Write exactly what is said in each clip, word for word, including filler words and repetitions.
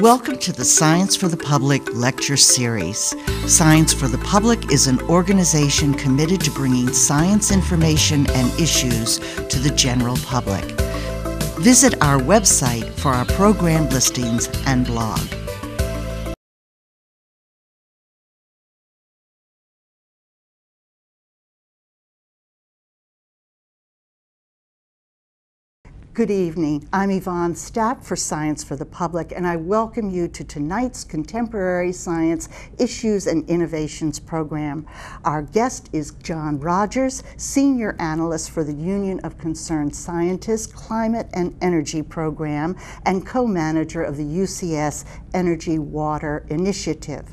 Welcome to the Science for the Public lecture series. Science for the Public is an organization committed to bringing science information and issues to the general public. Visit our website for our program listings and blog. Good evening. I'm Yvonne Stapp for Science for the Public, and I welcome you to tonight's Contemporary Science Issues and Innovations program. Our guest is John Rogers, Senior Analyst for the Union of Concerned Scientists Climate and Energy Program and co-manager of the U C S Energy Water Initiative.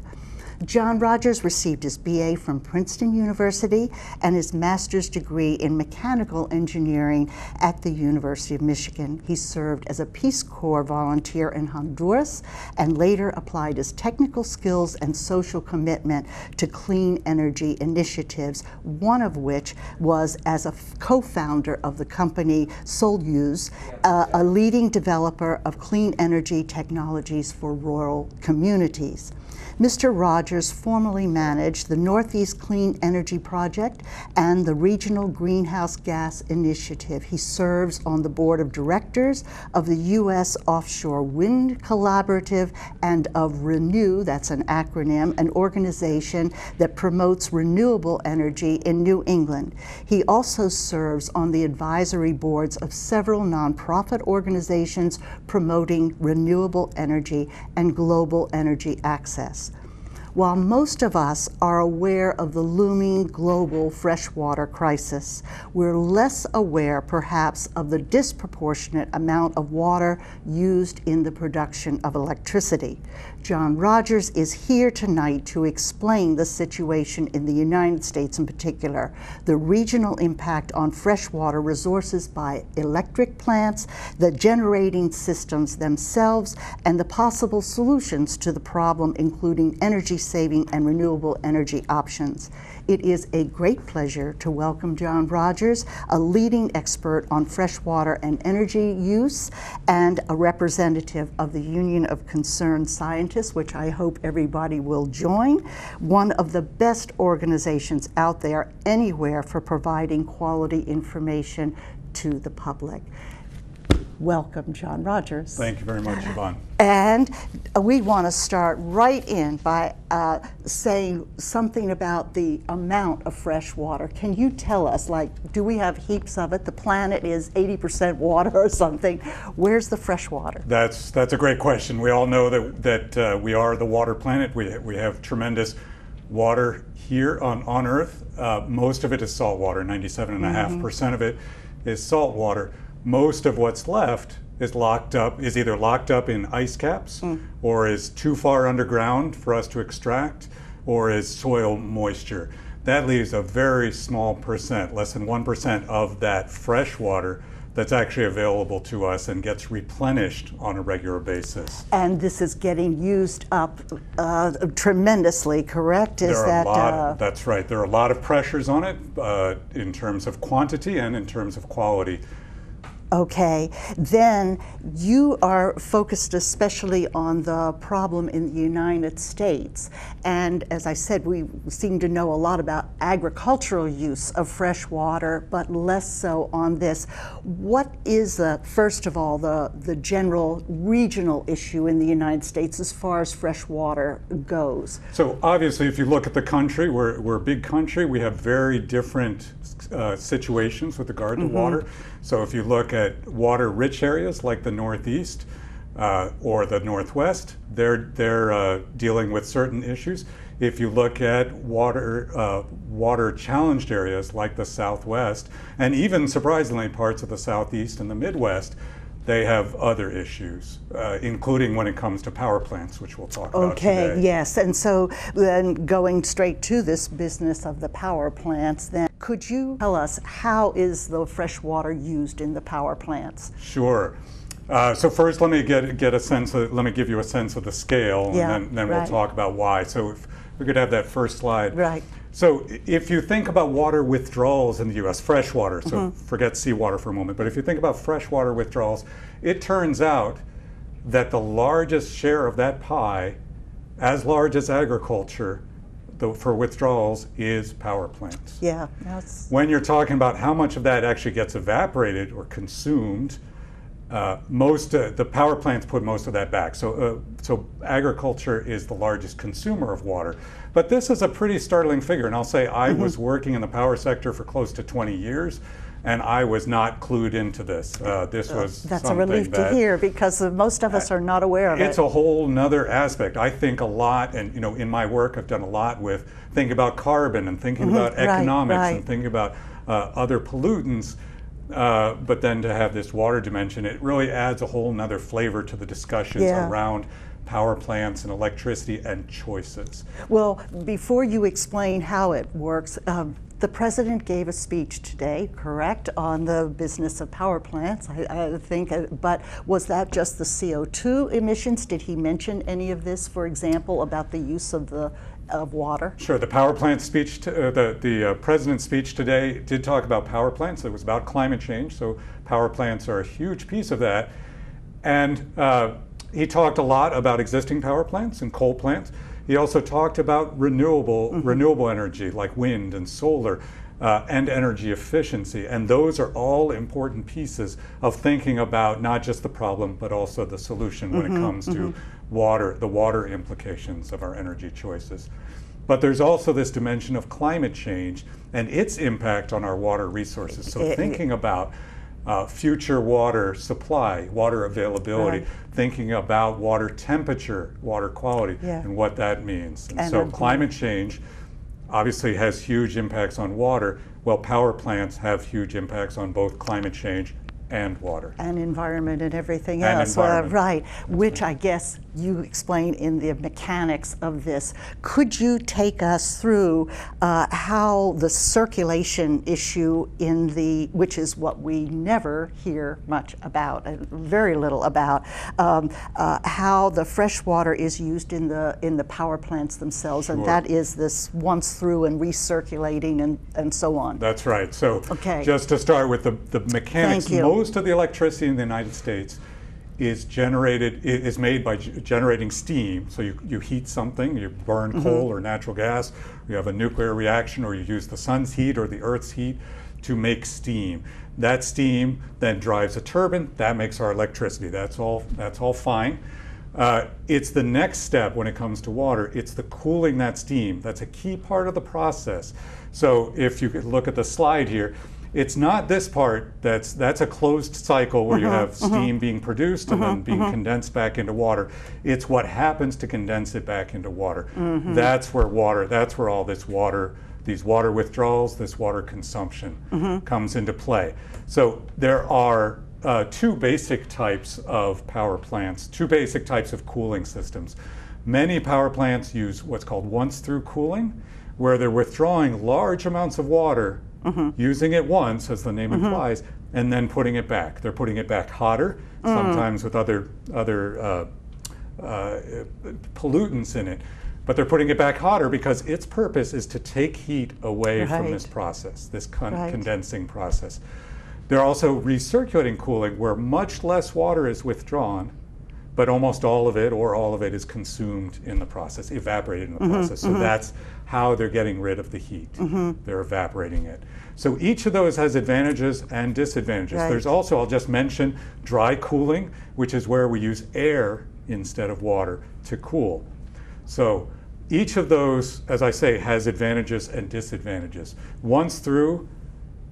John Rogers received his B A from Princeton University and his master's degree in mechanical engineering at the University of Michigan. He served as a Peace Corps volunteer in Honduras and later applied his technical skills and social commitment to clean energy initiatives, one of which was as a co-founder of the company Soluz, uh, a leading developer of clean energy technologies for rural communities. Mister Rogers formerly managed the Northeast Clean Energy Project and the Regional Greenhouse Gas Initiative. He serves on the board of directors of the U S Offshore Wind Collaborative and of ReNew, that's an acronym, an organization that promotes renewable energy in New England. He also serves on the advisory boards of several nonprofit organizations promoting renewable energy and global energy access. While most of us are aware of the looming global freshwater crisis, we're less aware, perhaps, of the disproportionate amount of water used in the production of electricity. John Rogers is here tonight to explain the situation in the United States in particular, the regional impact on freshwater resources by electric plants, the generating systems themselves, and the possible solutions to the problem, including energy saving and renewable energy options. It is a great pleasure to welcome John Rogers, a leading expert on freshwater and energy use and a representative of the Union of Concerned Scientists, which I hope everybody will join, one of the best organizations out there anywhere for providing quality information to the public. Welcome, John Rogers. Thank you very much, Yvonne. And we want to start right in by uh, saying something about the amount of fresh water. Can you tell us, like, do we have heaps of it? The planet is eighty percent water or something. Where's the fresh water? That's, that's a great question. We all know that, that uh, we are the water planet. We, we have tremendous water here on, on Earth. Uh, most of it is salt water. ninety-seven point five percent mm-hmm. of it is salt water. Most of what's left is locked up, is either locked up in ice caps mm. or is too far underground for us to extract, or is soil moisture. That leaves a very small percent, less than one percent of that fresh water that's actually available to us and gets replenished on a regular basis. And this is getting used up uh, tremendously, correct? Is there are that, a lot, uh, that's right. There are a lot of pressures on it uh, in terms of quantity and in terms of quality. Okay, then you are focused especially on the problem in the United States. And as I said, we seem to know a lot about agricultural use of fresh water, but less so on this. What is, the, first of all, the, the general regional issue in the United States as far as fresh water goes? So obviously, if you look at the country, we're, we're a big country. We have very different uh, situations with regard to mm-hmm. water. So if you look at water-rich areas like the Northeast uh, or the Northwest, they're, they're uh, dealing with certain issues. If you look at water, uh, water-challenged areas like the Southwest, and even surprisingly parts of the Southeast and the Midwest, they have other issues, uh, including when it comes to power plants, which we'll talk about today. Okay, yes, and so then going straight to this business of the power plants, then could you tell us how is the fresh water used in the power plants? Sure. Uh, so first, let me get get a sense of, let me give you a sense of the scale, yeah, and then, then right. we'll talk about why. So if we could have that first slide. Right. So if you think about water withdrawals in the U S, fresh water, so mm-hmm. forget seawater for a moment, but if you think about fresh water withdrawals, it turns out that the largest share of that pie, as large as agriculture, the, for withdrawals, is power plants. Yeah. That's... When you're talking about how much of that actually gets evaporated or consumed, uh, most uh, the power plants put most of that back. So, uh, so agriculture is the largest consumer of water. But this is a pretty startling figure, and I'll say I mm-hmm. was working in the power sector for close to twenty years. And I was not clued into this. Uh, this was That's a relief that to hear, because most of us are not aware of it. It's a whole nother aspect. I think a lot, and you know, in my work, I've done a lot with thinking about carbon and thinking mm-hmm. about economics right, right. and thinking about uh, other pollutants. Uh, but then to have this water dimension, it really adds a whole nother flavor to the discussions yeah. around power plants and electricity and choices. Well, before you explain how it works, um, the president gave a speech today, correct, on the business of power plants, I, I think, but was that just the C O two emissions? Did he mention any of this, for example, about the use of the of water? Sure, the power plant speech, to, uh, the, the uh, president's speech today did talk about power plants. It was about climate change, so power plants are a huge piece of that. And uh, he talked a lot about existing power plants and coal plants. He also talked about renewable, mm-hmm. renewable energy like wind and solar uh, and energy efficiency. And those are all important pieces of thinking about not just the problem, but also the solution when mm-hmm. it comes mm-hmm. to water, the water implications of our energy choices. But there's also this dimension of climate change and its impact on our water resources. So it, thinking about Uh, future water supply, water availability, right. thinking about water temperature, water quality, yeah. and what that means. And, and so climate change obviously has huge impacts on water, while power plants have huge impacts on both climate change and water. And environment and everything and else, environment. Uh, right, which I guess you explain in the mechanics of this. Could you take us through uh, how the circulation issue in the, which is what we never hear much about, uh, very little about, um, uh, how the fresh water is used in the in the power plants themselves, sure. and that is this once through and recirculating and, and so on. That's right, so okay. just to start with the, the mechanics, most of the electricity in the United States is generated, is made by generating steam. So you, you heat something, you burn mm-hmm. coal or natural gas, you have a nuclear reaction, or you use the sun's heat or the earth's heat to make steam. That steam then drives a turbine, that makes our electricity. That's all, that's all fine. Uh, it's the next step when it comes to water, it's the cooling that steam. That's a key part of the process. So if you could look at the slide here, it's not this part that's that's a closed cycle where uh-huh, you have steam uh-huh. being produced and uh-huh, then being uh-huh. condensed back into water. It's what happens to condense it back into water. Mm-hmm. That's where water, that's where all this water, these water withdrawals, this water consumption mm-hmm. comes into play. So there are uh, two basic types of power plants, two basic types of cooling systems. Many power plants use what's called once through cooling, where they're withdrawing large amounts of water Mm-hmm. using it once, as the name mm-hmm. implies, and then putting it back. They're putting it back hotter, mm. sometimes with other, other uh, uh, pollutants in it. But they're putting it back hotter because its purpose is to take heat away right. from this process, this con right. condensing process. They're also recirculating cooling, where much less water is withdrawn, but almost all of it or all of it is consumed in the process, evaporated in the mm-hmm, process. So mm-hmm. that's how they're getting rid of the heat. Mm-hmm. They're evaporating it. So each of those has advantages and disadvantages. Right. There's also, I'll just mention, dry cooling, which is where we use air instead of water to cool. So each of those, as I say, has advantages and disadvantages. Once through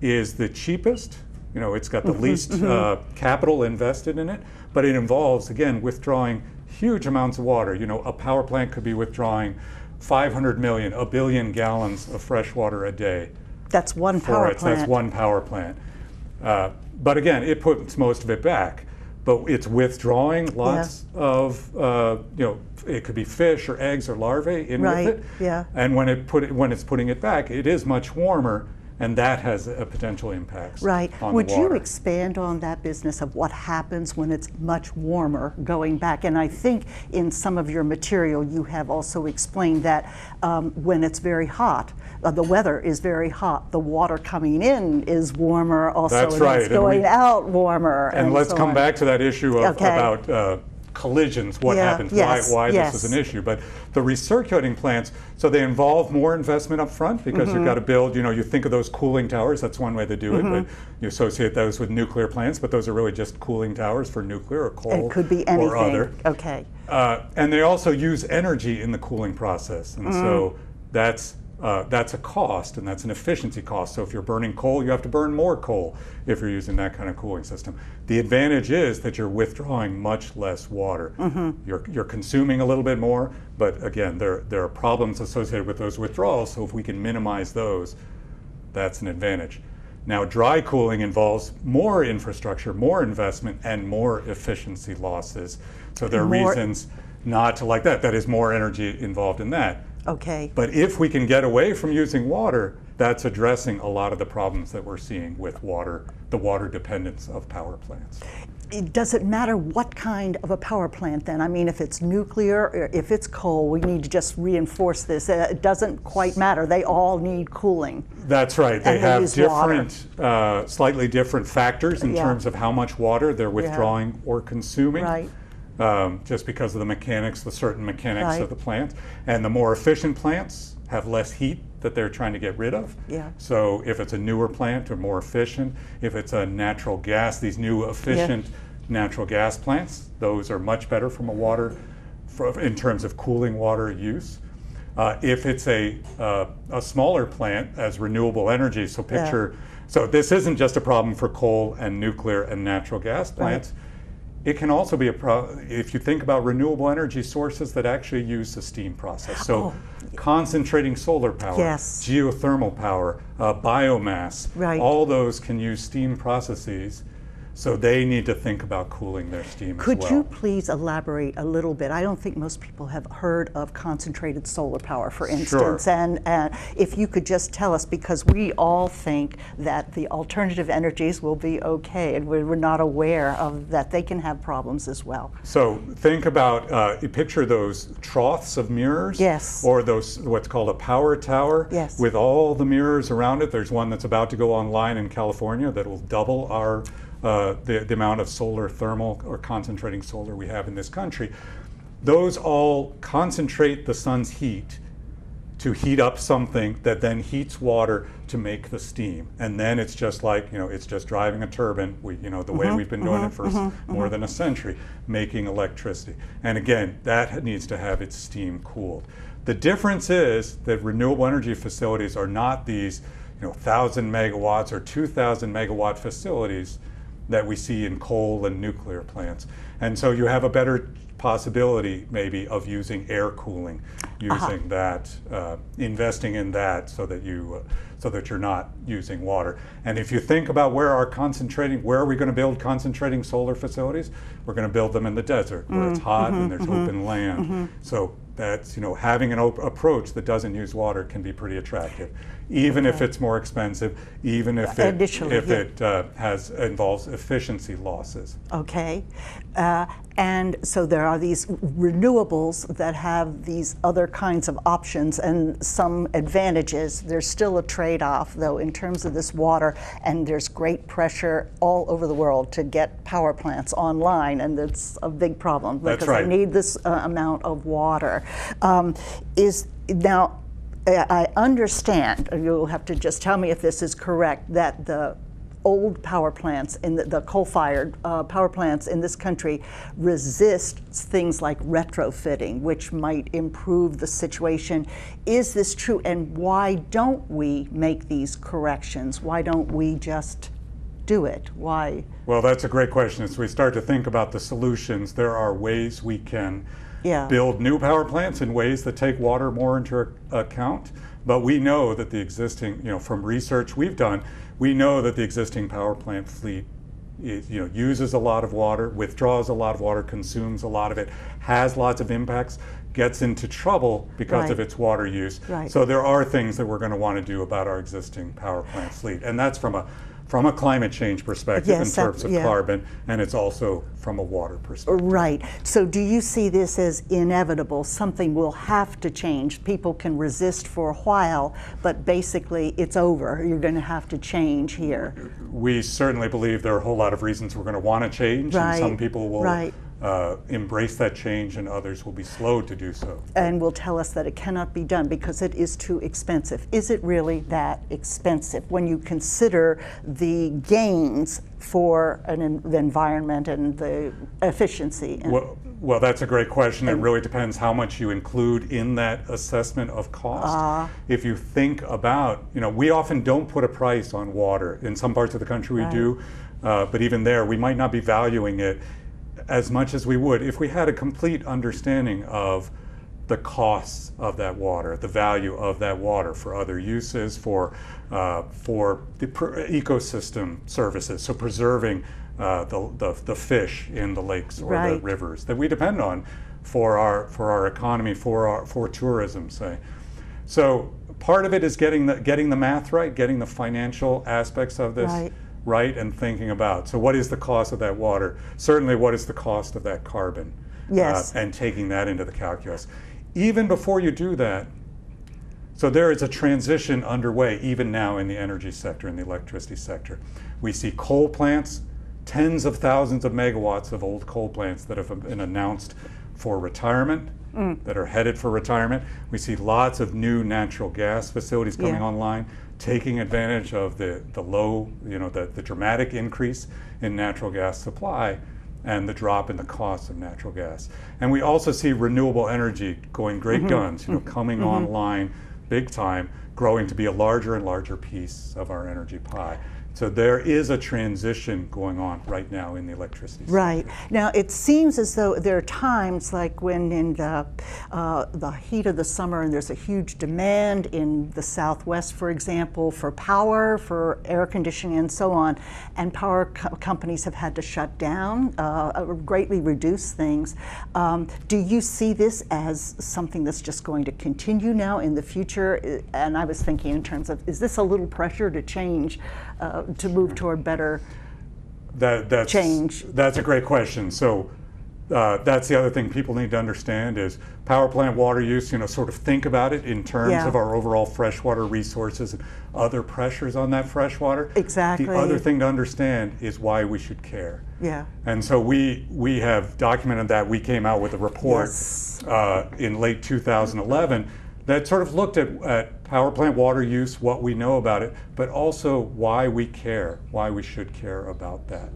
is the cheapest. You know, it's got the mm-hmm, least mm-hmm. uh, capital invested in it, but it involves, again, withdrawing huge amounts of water. You know, a power plant could be withdrawing five hundred million, a billion gallons of fresh water a day. That's one power it. plant. That's one power plant. Uh, but again, it puts most of it back, but it's withdrawing lots yeah. of, uh, you know, it could be fish or eggs or larvae in right. with it. Yeah. And when it put it, when it's putting it back, it is much warmer. And that has a potential impact right. on Would the water. You expand on that business of what happens when it's much warmer going back? And I think in some of your material you have also explained that um, when it's very hot, uh, the weather is very hot, the water coming in is warmer also, That's and right. it's going and we, out warmer. And, and let's so come on. back to that issue of, okay. about uh, collisions, what yeah, happens, yes, why, why yes. this is an issue. But the recirculating plants, so they involve more investment up front because mm-hmm. you've got to build, you know, you think of those cooling towers, that's one way to do mm-hmm. it, but you associate those with nuclear plants, but those are really just cooling towers for nuclear or coal. It could be anything. Or other. Okay. Uh, and they also use energy in the cooling process, and mm. so that's Uh, that's a cost, and that's an efficiency cost. So if you're burning coal, you have to burn more coal if you're using that kind of cooling system. The advantage is that you're withdrawing much less water. Mm-hmm. You're, you're consuming a little bit more, but again, there, there are problems associated with those withdrawals, so if we can minimize those, that's an advantage. Now, dry cooling involves more infrastructure, more investment, and more efficiency losses. So there are more reasons not to like that. That is more energy involved in that. Okay. But if we can get away from using water, that's addressing a lot of the problems that we're seeing with water, the water dependence of power plants. Does it matter what kind of a power plant then? I mean, if it's nuclear, or if it's coal, we need to just reinforce this. It doesn't quite matter. They all need cooling. That's right. They, they have different, uh, slightly different factors in yeah. terms of how much water they're withdrawing yeah. or consuming. Right. Um, just because of the mechanics, the certain mechanics right. of the plant. And the more efficient plants have less heat that they're trying to get rid of. Yeah. So if it's a newer plant or more efficient, if it's a natural gas, these new efficient yeah. natural gas plants, those are much better from a water, for, in terms of cooling water use. Uh, if it's a, uh, a smaller plant as renewable energy, so picture, yeah. so this isn't just a problem for coal and nuclear and natural gas plants. Right. It can also be a problem if you think about renewable energy sources that actually use the steam process. So oh. concentrating solar power, yes. geothermal power, uh, biomass, right. all those can use steam processes. So they need to think about cooling their steam as well. Could you please elaborate a little bit? I don't think most people have heard of concentrated solar power, for instance. Sure. And uh, if you could just tell us, because we all think that the alternative energies will be okay, and we're not aware of that they can have problems as well. So think about, uh, you picture those troughs of mirrors, yes. or those what's called a power tower, yes. with all the mirrors around it. There's one that's about to go online in California that will double our Uh, the, the amount of solar thermal or concentrating solar we have in this country. Those all concentrate the sun's heat to heat up something that then heats water to make the steam. And then it's just like, you know, it's just driving a turbine, we, you know, the mm-hmm, way we've been mm-hmm, doing it for mm-hmm, more mm-hmm. than a century, making electricity. And again, that needs to have its steam cooled. The difference is that renewable energy facilities are not these, you know, one thousand megawatts or two thousand megawatt facilities that we see in coal and nuclear plants. And so you have a better possibility maybe of using air cooling, using uh-huh. that, uh, investing in that so that you, uh, so that you're not using water. And if you think about where are concentrating, where are we going to build concentrating solar facilities? We're going to build them in the desert where mm-hmm. it's hot mm-hmm. and there's mm-hmm. open land. Mm-hmm. So that's, you know, having an op- approach that doesn't use water can be pretty attractive, even okay. if it's more expensive, even if it, Initially, if yeah. it uh, has involves efficiency losses. Okay. Uh, and so there are these renewables that have these other kinds of options and some advantages. There's still a trade-off, though, in terms of this water, and there's great pressure all over the world to get power plants online, and it's a big problem because That's right. they need this uh, amount of water. Um, is now, I understand, you'll have to just tell me if this is correct, that the old power plants, in the, the coal-fired uh, power plants in this country resist things like retrofitting, which might improve the situation. Is this true, and why don't we make these corrections? Why don't we just do it? Why? Well, that's a great question. As we start to think about the solutions, there are ways we can yeah. build new power plants in ways that take water more into account. But we know that the existing, you know, from research we've done, we know that the existing power plant fleet is, you know, uses a lot of water, withdraws a lot of water, consumes a lot of it, has lots of impacts, gets into trouble because right. of its water use. Right. So there are things that we're going to want to do about our existing power plant fleet. And that's from a from a climate change perspective yes, in terms of yeah. carbon, and it's also from a water perspective. Right. So do you see this as inevitable? Something will have to change. People can resist for a while, but basically it's over. You're going to have to change here. We certainly believe there are a whole lot of reasons we're going to want to change, right. and some people will right. uh, embrace that change, and others will be slow to do so. And will tell us that it cannot be done because it is too expensive. Is it really that expensive when you consider the gains for an en the environment and the efficiency? And well, well, that's a great question. It really depends how much you include in that assessment of cost. Uh, if you think about, you know, we often don't put a price on water. In some parts of the country we right. do, uh, but even there, we might not be valuing it as much as we would if we had a complete understanding of the costs of that water, the value of that water for other uses, for uh, for the pr ecosystem services, so preserving uh, the, the the fish in the lakes or right. the rivers that we depend on for our for our economy, for our for tourism, say. So part of it is getting the getting the math right, getting the financial aspects of this right. right, and thinking about, so what is the cost of that water? Certainly, what is the cost of that carbon? Yes, uh, and taking that into the calculus. Even before you do that, so there is a transition underway even now in the energy sector, in the electricity sector. We see coal plants, tens of thousands of megawatts of old coal plants that have been announced for retirement, mm. that are headed for retirement. We see lots of new natural gas facilities coming yeah. online, taking advantage of the, the low, you know, the, the dramatic increase in natural gas supply and the drop in the cost of natural gas. And we also see renewable energy going great mm-hmm. guns, you know, coming mm-hmm. online big time, growing to be a larger and larger piece of our energy pie. So there is a transition going on right now in the electricity sector. Right. Now, it seems as though there are times like when in the, uh, the heat of the summer and there's a huge demand in the Southwest, for example, for power, for air conditioning and so on, and power co companies have had to shut down, uh, greatly reduce things. Um, do you see this as something that's just going to continue now in the future? And I was thinking in terms of, is this a little pressure to change? Uh, to move toward better that, that's, change? That's a great question. So uh, that's the other thing people need to understand is power plant water use, you know, sort of think about it in terms yeah. of our overall freshwater resources and other pressures on that freshwater. Exactly. The other thing to understand is why we should care. Yeah. And so we, we have documented that. We came out with a report yes. uh, in late two thousand eleven that sort of looked at, at power plant water use, what we know about it, but also why we care, why we should care about that.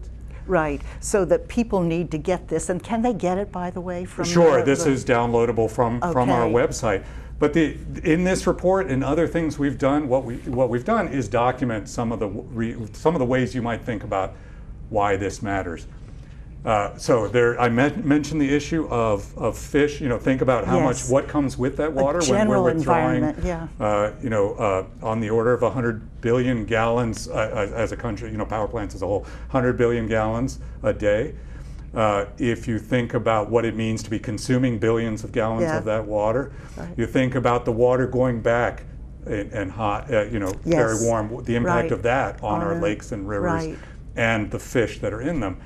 Right, so that people need to get this, and can they get it, by the way, from Sure, the, this the... is downloadable from, okay. from our website. But the, in this report and other things we've done, what, we, what we've done is document some of the, re, some of the ways you might think about why this matters. Uh, so there, I met, mentioned the issue of, of fish, you know, think about how yes. much, what comes with that water when we're withdrawing, yeah. uh, you know, uh, on the order of one hundred billion gallons uh, as a country, you know, power plants as a whole, one hundred billion gallons a day. Uh, if you think about what it means to be consuming billions of gallons yeah. of that water, right. you think about the water going back and, and hot, uh, you know, yes. very warm, the impact right. of that on, on our lakes and rivers right. and the fish that are in them.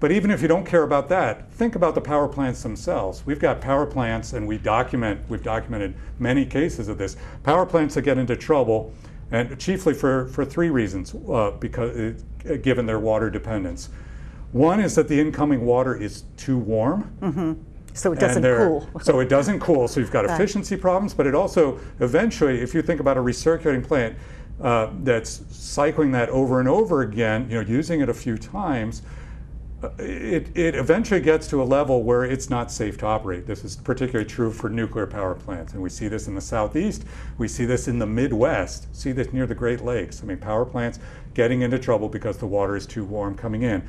But even if you don't care about that, think about the power plants themselves. We've got power plants, and we document, we've documented many cases of this. Power plants that get into trouble, and chiefly for, for three reasons, uh, because uh, given their water dependence. One is that the incoming water is too warm. Mm-hmm. So it doesn't cool. So it doesn't cool, so you've got efficiency problems, but it also, eventually, if you think about a recirculating plant uh, that's cycling that over and over again, you know, using it a few times, Uh, it, it eventually gets to a level where it's not safe to operate. This is particularly true for nuclear power plants, and we see this in the Southeast. We see this in the Midwest, see this near the Great Lakes. I mean, power plants getting into trouble because the water is too warm coming in.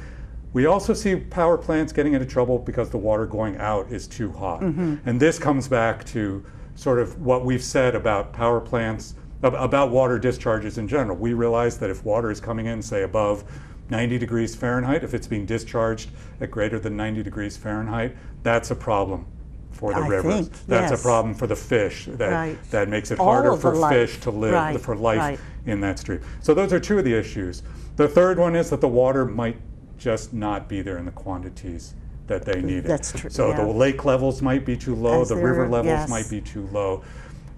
We also see power plants getting into trouble because the water going out is too hot. Mm-hmm. And this comes back to sort of what we've said about power plants, ab- about water discharges in general. We realize that if water is coming in, say, above ninety degrees Fahrenheit, if it's being discharged at greater than ninety degrees Fahrenheit, that's a problem for the I river. Think, that's yes. a problem for the fish. That, right. that makes it All harder for life. fish to live, right. for life right. in that stream. So those are two of the issues. The third one is that the water might just not be there in the quantities that they needed. That's true. So yeah. the lake levels might be too low, As the river levels yes. might be too low.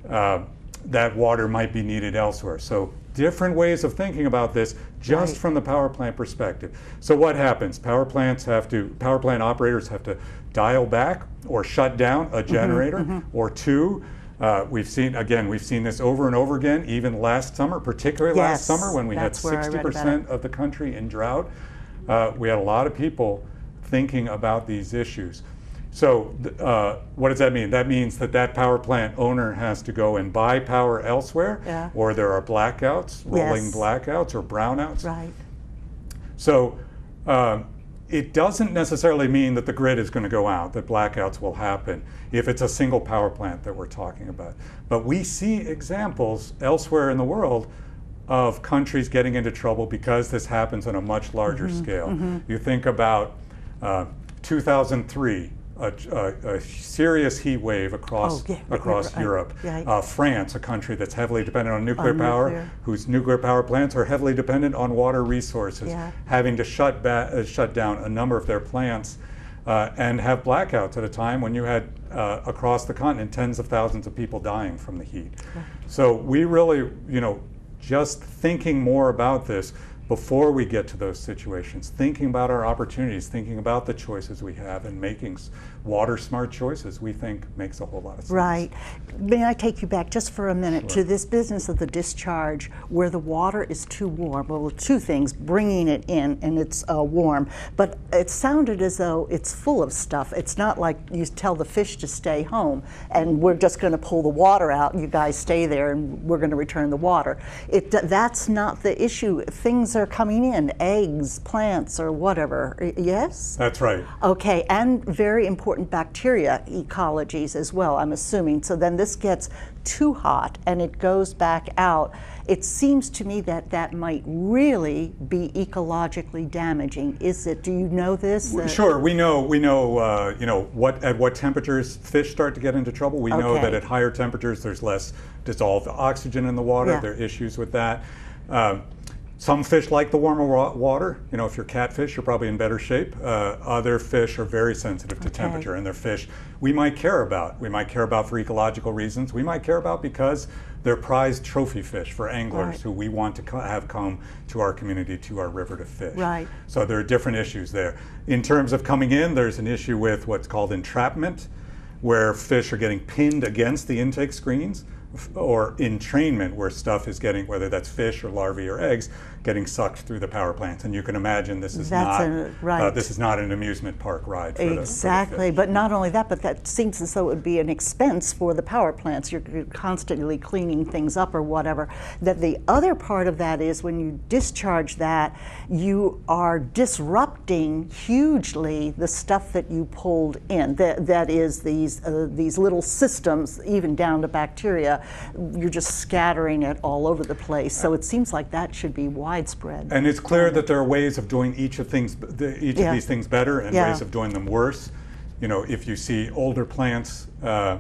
Uh, that water might be needed elsewhere. So different ways of thinking about this just right. from the power plant perspective. So what happens? Power plants have to, power plant operators have to dial back or shut down a generator mm-hmm, mm-hmm. or two. Uh, we've seen, again, we've seen this over and over again, even last summer, particularly yes, last summer when we had sixty percent of the country in drought. Uh, we had a lot of people thinking about these issues. So uh, what does that mean? That means that that power plant owner has to go and buy power elsewhere, yeah. or there are blackouts, rolling yes. blackouts or brownouts. Right. So um, it doesn't necessarily mean that the grid is going to go out, that blackouts will happen, if it's a single power plant that we're talking about. But we see examples elsewhere in the world of countries getting into trouble because this happens on a much larger mm-hmm, scale. Mm-hmm. You think about uh, two thousand three. A, a, a serious heat wave across, oh, yeah, across right, Europe. Right. Uh, France, a country that's heavily dependent on nuclear on power, nuclear. whose nuclear power plants are heavily dependent on water resources, yeah. having to shut, uh, shut down a number of their plants uh, and have blackouts at a time when you had, uh, across the continent, tens of thousands of people dying from the heat. Right. So we really, you know, just thinking more about this before we get to those situations, thinking about our opportunities, thinking about the choices we have, and making water smart choices, we think makes a whole lot of sense. Right. May I take you back just for a minute sure. to this business of the discharge where the water is too warm? Well, two things, bringing it in and it's uh, warm, but it sounded as though it's full of stuff. It's not like you tell the fish to stay home and we're just going to pull the water out and you guys stay there and we're going to return the water. It, that's not the issue. Things are are coming in, eggs, plants, or whatever, yes? That's right. Okay, and very important bacteria ecologies as well, I'm assuming. So then this gets too hot and it goes back out. It seems to me that that might really be ecologically damaging. Is it? Do you know this? Sure. We know. We know. Uh, you know what? At what temperatures fish start to get into trouble. We okay. know that at higher temperatures there's less dissolved oxygen in the water. Yeah. There are issues with that. Um, Some fish like the warmer water. You know, if you're catfish, you're probably in better shape. Uh, other fish are very sensitive to okay. temperature, and they're fish we might care about. We might care about for ecological reasons. We might care about because they're prized trophy fish for anglers right. who we want to co have come to our community, to our river to fish. Right. So there are different issues there. In terms of coming in, there's an issue with what's called entrapment, where fish are getting pinned against the intake screens, or entrainment, where stuff is getting, whether that's fish or larvae or eggs, getting sucked through the power plants. And you can imagine this is that's not a, right. uh, this is not an amusement park ride for exactly. the, for the fish. But not only that, but that seems as though it would be an expense for the power plants. You're, you're constantly cleaning things up or whatever. That the other part of that is when you discharge that, you are disrupting hugely the stuff that you pulled in. That that is these uh, these little systems, even down to bacteria. You're just scattering it all over the place. So it seems like that should be widespread. And it's clear that there are ways of doing each of things, each yeah. of these things better, and yeah. ways of doing them worse. You know, if you see older plants, uh,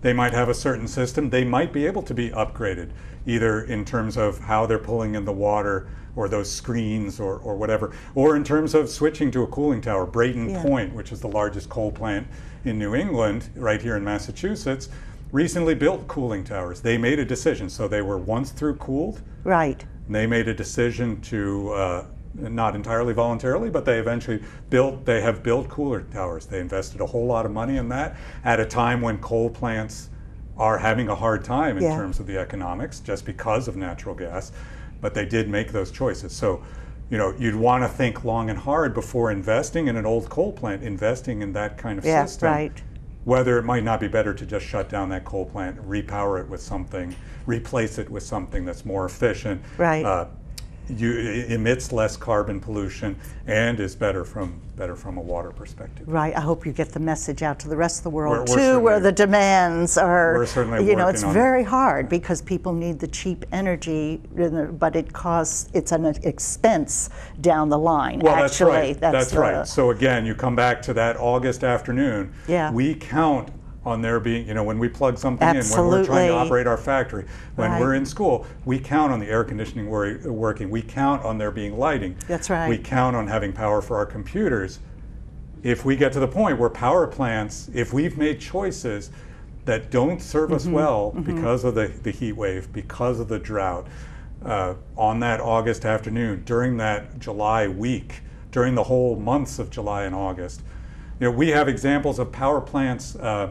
they might have a certain system. They might be able to be upgraded, either in terms of how they're pulling in the water, or those screens, or, or whatever, or in terms of switching to a cooling tower. Brayton yeah. Point, which is the largest coal plant in New England, right here in Massachusetts, recently built cooling towers. They made a decision. So they were once through cooled. Right. They made a decision to, uh, not entirely voluntarily, but they eventually built, they have built cooler towers. They invested a whole lot of money in that at a time when coal plants are having a hard time in yeah. terms of the economics just because of natural gas. But they did make those choices. So, you know, you'd want to think long and hard before investing in an old coal plant, investing in that kind of yeah, system. Right. Whether it might not be better to just shut down that coal plant, repower it with something, replace it with something that's more efficient, right. uh, you, emits less carbon pollution, and is better from better from a water perspective. Right. I hope you get the message out to the rest of the world, we're, we're too, where the demands are, we're certainly you know, it's very it. hard because people need the cheap energy, but it costs, it's an expense down the line. Well, actually, that's right. That's, that's the, right. So again, you come back to that August afternoon. Yeah. We count on there being, you know, when we plug something Absolutely. in, when we're trying to operate our factory, when right. we're in school, we count on the air conditioning wor working. We count on there being lighting. That's right. We count on having power for our computers. If we get to the point where power plants, if we've made choices that don't serve mm-hmm. us well mm-hmm. because of the, the heat wave, because of the drought, uh, on that August afternoon, during that July week, during the whole months of July and August. You know, we have examples of power plants, uh,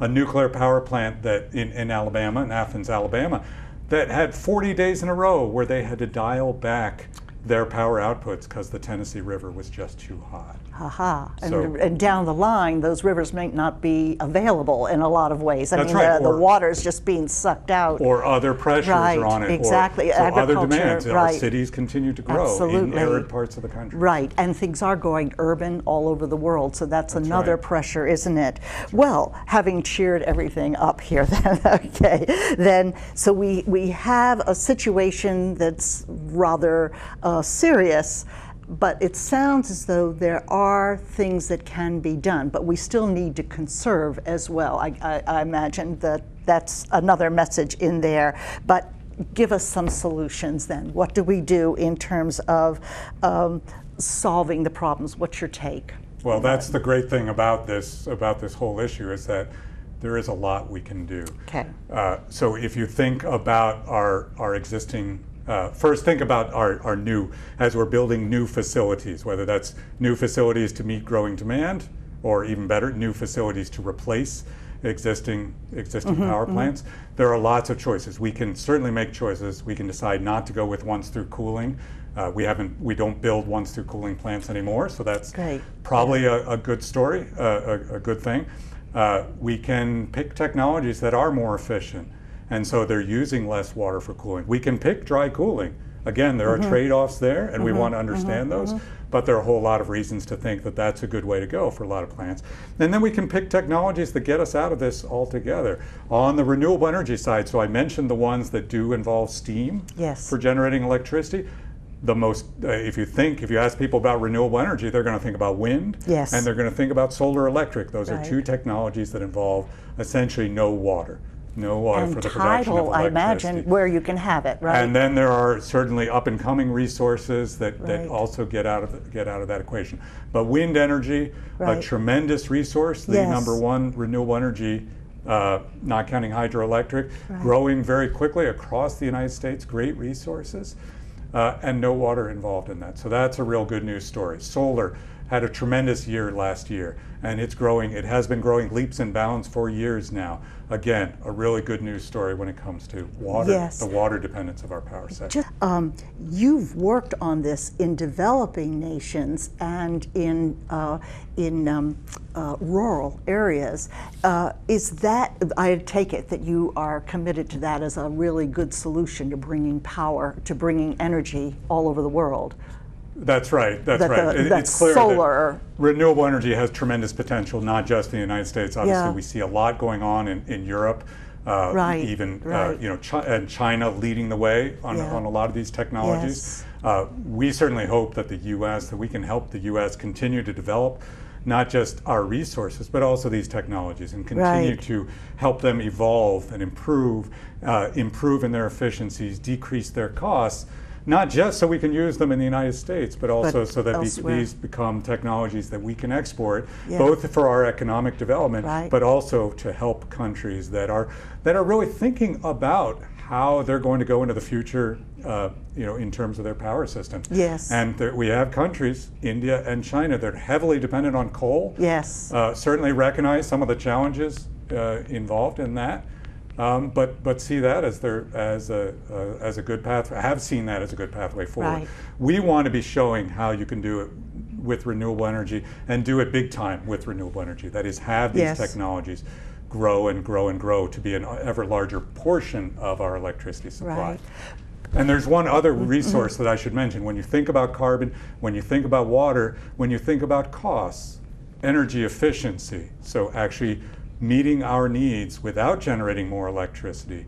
a nuclear power plant that in, in Alabama, in Athens, Alabama, that had forty days in a row where they had to dial back their power outputs because the Tennessee River was just too hot. Aha. So, and, and down the line, those rivers may not be available in a lot of ways. I mean, right. the, or, the water is just being sucked out. Or other pressures right. are on it. Exactly. Or, so Agriculture, other demands. Right. Our cities continue to grow Absolutely. in arid parts of the country. Right. And things are going urban all over the world. So that's, that's another right. pressure, isn't it? Well, having cheered everything up here, then, okay, then, so we, we have a situation that's rather uh, serious, but it sounds as though there are things that can be done, but we still need to conserve as well. I, I, I imagine that that's another message in there, but give us some solutions then. What do we do in terms of um, solving the problems? What's your take? Well, that's the great thing about this, about this whole issue is that there is a lot we can do. Okay. Uh, so if you think about our, our existing Uh, first, think about our, our new, as we're building new facilities, whether that's new facilities to meet growing demand, or even better, new facilities to replace existing existing mm-hmm, power plants. Mm-hmm. There are lots of choices. We can certainly make choices. We can decide not to go with once through cooling. Uh, we haven't, we don't build once through cooling plants anymore, so that's Great. probably a, a good story, uh, a, a good thing. Uh, we can pick technologies that are more efficient, and so they're using less water for cooling. We can pick dry cooling. Again, there are mm-hmm. trade-offs there, and mm-hmm. we want to understand mm-hmm. those, mm-hmm. but there are a whole lot of reasons to think that that's a good way to go for a lot of plants. And then we can pick technologies that get us out of this altogether. On the renewable energy side, so I mentioned the ones that do involve steam yes. for generating electricity. The most, uh, if you think, if you ask people about renewable energy, they're going to think about wind, yes. and they're going to think about solar electric. Those right. are two technologies that involve essentially no water. No water and for the tidal, production of electricity. I imagine, where you can have it, right? And then there are certainly up-and-coming resources that, right. that also get out of get out of that equation. But wind energy, right. a tremendous resource, the yes. number one renewable energy, uh, not counting hydroelectric, right. growing very quickly across the United States. Great resources, uh, and no water involved in that. So that's a real good news story. Solar had a tremendous year last year, and it's growing. It has been growing leaps and bounds for years now. Again, a really good news story when it comes to water, yes. the water dependence of our power sector. Just, um, you've worked on this in developing nations and in uh, in um, uh, rural areas. Uh, is that, I take it that you are committed to that as a really good solution to bringing power, to bringing energy all over the world? That's right. That's that right. The, it, it's clear solar. that renewable energy has tremendous potential, not just in the United States. Obviously, yeah. we see a lot going on in, in Europe, uh, right. even right. Uh, you know, Chi and China leading the way on, yeah. on a lot of these technologies. Yes. Uh, we certainly hope that the U S, that we can help the U S continue to develop not just our resources, but also these technologies, and continue right. to help them evolve and improve, uh, improve in their efficiencies, decrease their costs. Not just so we can use them in the United States, but also but so that elsewhere. these become technologies that we can export, yeah. both for our economic development, right. but also to help countries that are that are really thinking about how they're going to go into the future, uh, you know, in terms of their power system. Yes. And th we have countries, India and China, that are heavily dependent on coal. Yes. Uh, certainly recognize some of the challenges uh, involved in that. Um, but but see that as their as a uh, as a good path. Have seen that as a good pathway forward. Right. We want to be showing how you can do it with renewable energy, and do it big time with renewable energy. That is, have these yes. technologies grow and grow and grow to be an ever larger portion of our electricity supply. Right. And there's one other resource that I should mention. When you think about carbon, when you think about water, when you think about costs, energy efficiency. So actually meeting our needs without generating more electricity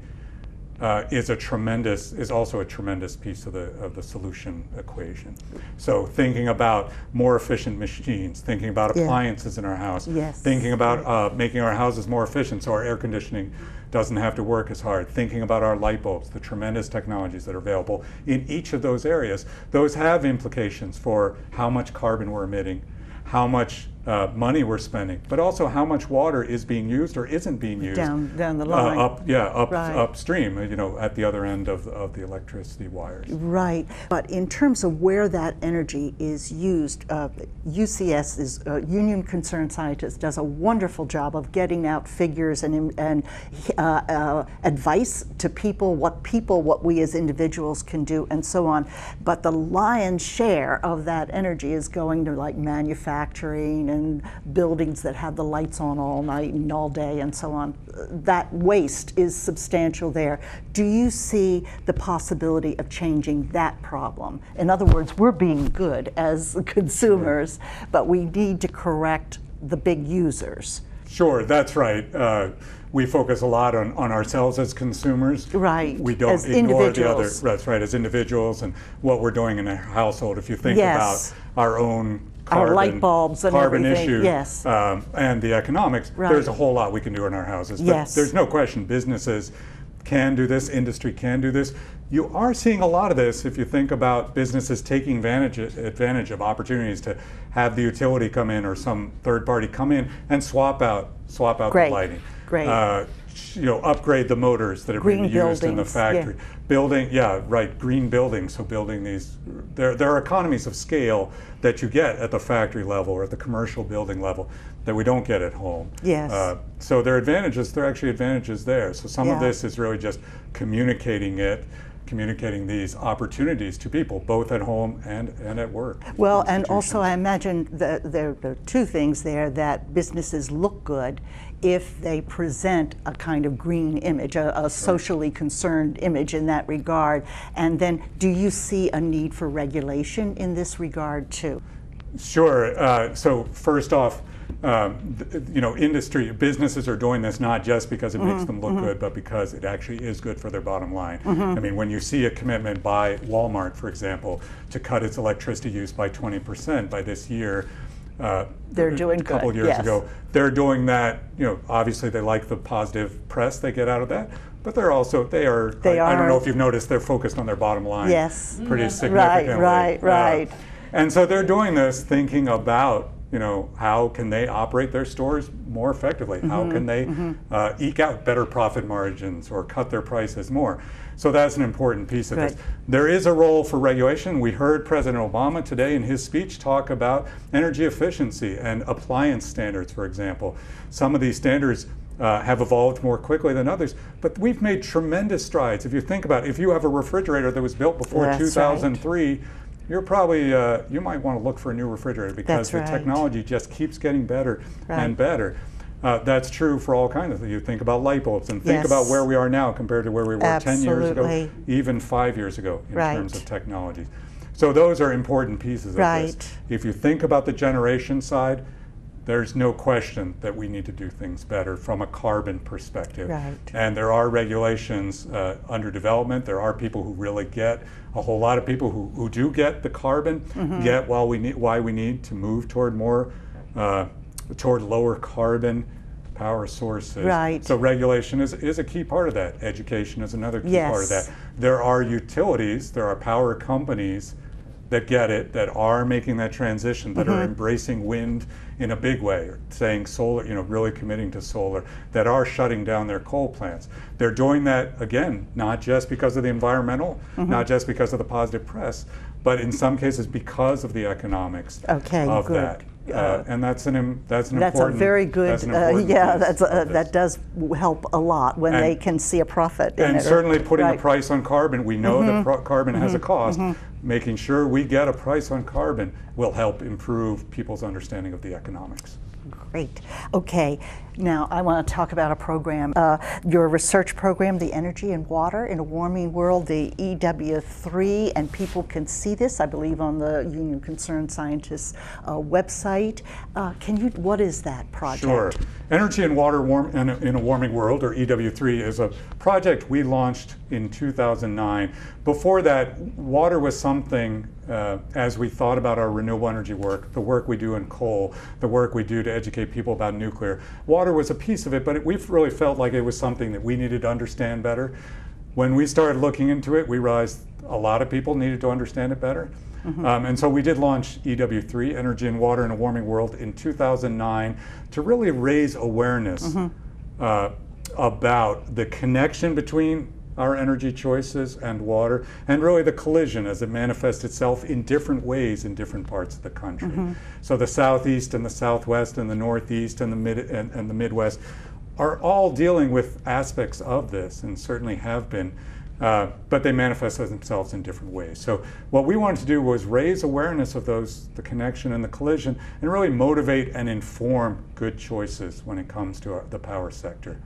uh, is a tremendous is also a tremendous piece of the of the solution equation. So thinking about more efficient machines, thinking about appliances yeah. in our house, yes. thinking about uh, making our houses more efficient so our air conditioning doesn't have to work as hard, thinking about our light bulbs, the tremendous technologies that are available in each of those areas. Those have implications for how much carbon we're emitting, how much uh, money we're spending, but also how much water is being used or isn't being used down down the line. Uh, up, yeah, up right. upstream. You know, at the other end of of the electricity wires. Right. But in terms of where that energy is used, uh, U C S is uh, Union Concerned Scientists does a wonderful job of getting out figures and and uh, uh, advice to people, what people, what we as individuals can do, and so on. But the lion's share of that energy is going to like manufacturing and buildings that have the lights on all night and all day and so on. That waste is substantial there. Do you see the possibility of changing that problem? In other words, we're being good as consumers, but we need to correct the big users. Sure, that's right. Uh, we focus a lot on, on ourselves as consumers. Right. We don't as ignore the other. That's right, as individuals and what we're doing in a household. If you think yes. about our own carbon, our light bulbs and carbon everything. issue yes. um, and the economics, right. there's a whole lot we can do in our houses. But yes. there's no question businesses can do this, industry can do this. You are seeing a lot of this if you think about businesses taking advantage, advantage of opportunities to have the utility come in or some third party come in and swap out, swap out Great. the lighting. Great. Uh, you know, upgrade the motors that are green being used buildings, in the factory. Yeah. Building, yeah, right, green buildings. So building these, there, there are economies of scale that you get at the factory level or at the commercial building level that we don't get at home. Yes. Uh, so there are advantages, there are actually advantages there. So some yeah. of this is really just communicating it. communicating these opportunities to people, both at home and, and at work. Well, and also I imagine the, there are two things there, that businesses look good if they present a kind of green image, a, a socially concerned image in that regard. And then do you see a need for regulation in this regard too? Sure. Uh, so first off, Um, you know, industry, businesses are doing this not just because it mm-hmm. makes them look mm-hmm. good, but because it actually is good for their bottom line. Mm-hmm. I mean, when you see a commitment by Walmart, for example, to cut its electricity use by twenty percent by this year, uh, they're doing a couple good. years yes. ago, they're doing that. You know, obviously they like the positive press they get out of that, but they're also they are. They I, are. I don't know if you've noticed, they're focused on their bottom line. Yes, pretty yeah. significantly. Right, right, right. Uh, and so they're doing this thinking about, you know, how can they operate their stores more effectively? Mm-hmm. How can they mm-hmm. uh, eke out better profit margins or cut their prices more? So that's an important piece of Good. this. There is a role for regulation. We heard President Obama today in his speech talk about energy efficiency and appliance standards, for example. Some of these standards Uh, have evolved more quickly than others, but we've made tremendous strides. If you think about it, if you have a refrigerator that was built before That's two thousand three, right. you're probably, uh, you might want to look for a new refrigerator because That's the right. technology just keeps getting better right. and better. Uh, that's true for all kinds of things. You think about light bulbs and think yes. about where we are now compared to where we were Absolutely. ten years ago, even five years ago in right. terms of technologies. So those are important pieces of right. this. If you think about the generation side, there's no question that we need to do things better from a carbon perspective. Right. And there are regulations uh, under development. There are people who really get, a whole lot of people who, who do get the carbon, mm-hmm. get why we need, why we need to move toward more, uh, toward lower carbon power sources. Right. So regulation is, is a key part of that. Education is another key yes. part of that. There are utilities, there are power companies that get it, that are making that transition, that mm-hmm. are embracing wind in a big way, or saying solar, you know, really committing to solar, that are shutting down their coal plants. They're doing that, again, not just because of the environmental, mm-hmm. not just because of the positive press, but in some cases because of the economics okay, of good. that. Uh, and that's an that's an that's important. That's a very good. That's uh, yeah, that's a, that does help a lot when and, they can see a profit. And in it, certainly putting right. a price on carbon. We know mm-hmm. that pro carbon mm-hmm. has a cost. Mm-hmm. Making sure we get a price on carbon will help improve people's understanding of the economics. Great. Okay. Now I want to talk about a program, uh, your research program, the Energy and Water in a Warming World, the E W three, and people can see this, I believe, on the Union Concerned Scientists uh, website. Uh, can you? What is that project? Sure. Energy and Water warm in a, in a Warming World, or E W three, is a project we launched in two thousand nine. Before that, water was something. Uh, as we thought about our renewable energy work, the work we do in coal, the work we do to educate people about nuclear, water was a piece of it, but it, we've really felt like it was something that we needed to understand better. When we started looking into it, we realized a lot of people needed to understand it better. Mm-hmm. um, and so we did launch E W three, Energy and Water in a Warming World, in two thousand nine to really raise awareness mm-hmm. uh, about the connection between our energy choices and water, and really the collision as it manifests itself in different ways in different parts of the country. Mm-hmm. So the Southeast and the Southwest and the Northeast and the mid and, and the Midwest are all dealing with aspects of this, and certainly have been, uh, but they manifest themselves in different ways. So what we wanted to do was raise awareness of those, the connection and the collision, and really motivate and inform good choices when it comes to our, the power sector.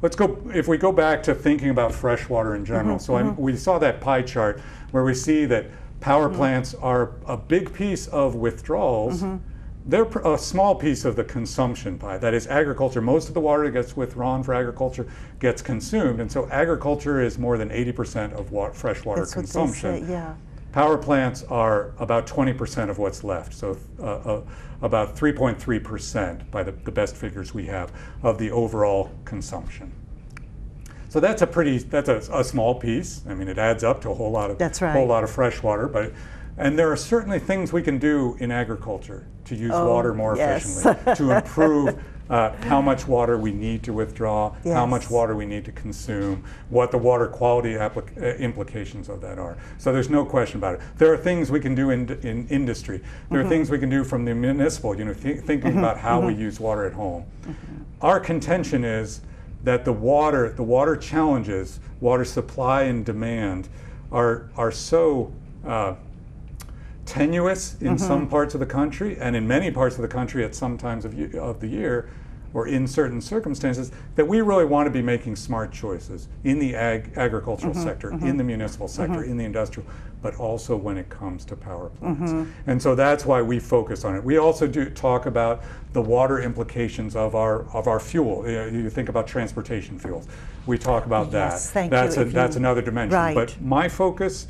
Let's go, if we go back to thinking about freshwater in general, mm-hmm, so mm-hmm. I, we saw that pie chart where we see that power mm-hmm. plants are a big piece of withdrawals. Mm-hmm. They're a small piece of the consumption pie. That is agriculture. Most of the water that gets withdrawn for agriculture gets consumed, and so agriculture is more than eighty percent of wa freshwater That's consumption. What they say, yeah. Power plants are about twenty percent of what's left, so uh, uh, about three point three percent by the, the best figures we have of the overall consumption. So that's a pretty, that's a, a small piece. I mean, it adds up to a whole lot of That's right. whole lot of fresh water, but. And there are certainly things we can do in agriculture to use oh, water more yes. efficiently, to improve uh, how much water we need to withdraw, yes. how much water we need to consume, what the water quality applic implications of that are. So there's no question about it. There are things we can do in, in industry. There mm-hmm. are things we can do from the municipal, you know, th thinking mm-hmm. about how mm-hmm. we use water at home. Mm-hmm. Our contention is that the water, the water challenges, water supply and demand are, are so, uh, tenuous in mm-hmm. some parts of the country, and in many parts of the country at some times of, of the year, or in certain circumstances, that we really want to be making smart choices in the ag agricultural mm-hmm. sector, mm-hmm. in the municipal sector, mm-hmm. in the industrial, but also when it comes to power plants. Mm-hmm. And so that's why we focus on it. We also do talk about the water implications of our of our fuel. You think about transportation fuels. We talk about yes, that. Thank that's you. A, that's you, another dimension. Right. But my focus.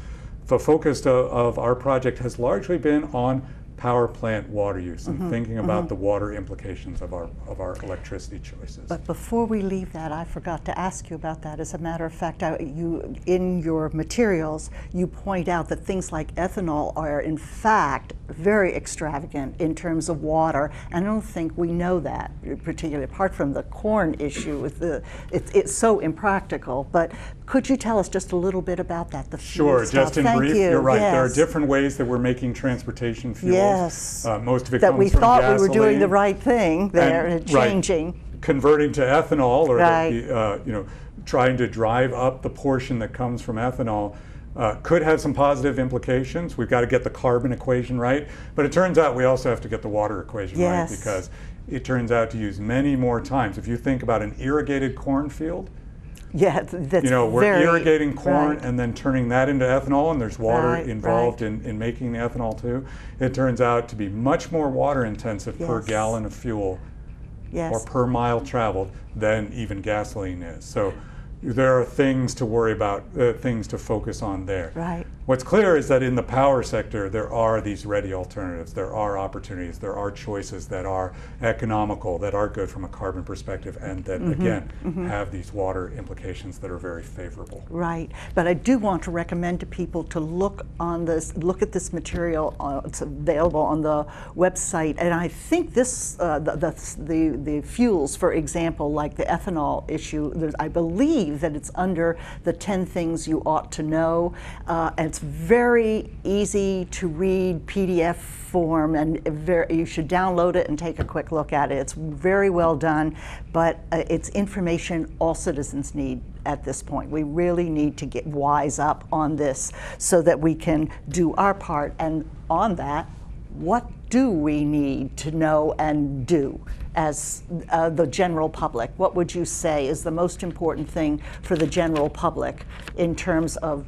The focus of, of our project has largely been on power plant water use and mm-hmm, thinking about mm-hmm. the water implications of our, of our electricity choices. But before we leave that, I forgot to ask you about that. As a matter of fact, I, you, in your materials, you point out that things like ethanol are in fact very extravagant in terms of water. And I don't think we know that, particularly apart from the corn issue. With the, it, it's so impractical. But could you tell us just a little bit about that? The fuel Sure, stuff. Just in Thank brief, you. You're right. Yes. There are different ways that we're making transportation fuels. Yes. Yes, uh, most of it that comes we from thought gasoline, we were doing the right thing there, and, right, changing, converting to ethanol, or right. the, uh, you know, trying to drive up the portion that comes from ethanol uh, could have some positive implications. We've got to get the carbon equation right, but it turns out we also have to get the water equation yes. right, because it turns out to use many more times. If you think about an irrigated cornfield. Yeah, that's you know, we're very, irrigating corn right. and then turning that into ethanol, and there's water right, involved right. in, in making the ethanol too. It turns out to be much more water intensive yes. per gallon of fuel yes. or per mile traveled than even gasoline is. So there are things to worry about, uh, things to focus on there. Right. What's clear is that in the power sector, there are these ready alternatives. There are opportunities. There are choices that are economical, that are good from a carbon perspective, and that, mm-hmm. again, mm-hmm. have these water implications that are very favorable. Right. But I do want to recommend to people to look on this, look at this material. Uh, it's available on the website. And I think this, uh, the, the, the fuels, for example, like the ethanol issue, I believe that it's under the ten things you ought to know, uh, and it's very easy to read P D F form, and very, you should download it and take a quick look at it. It's very well done, but uh, it's information all citizens need at this point. We really need to get wise up on this so that we can do our part, and on that, what do we need to know and do as uh, the general public? What would you say is the most important thing for the general public in terms of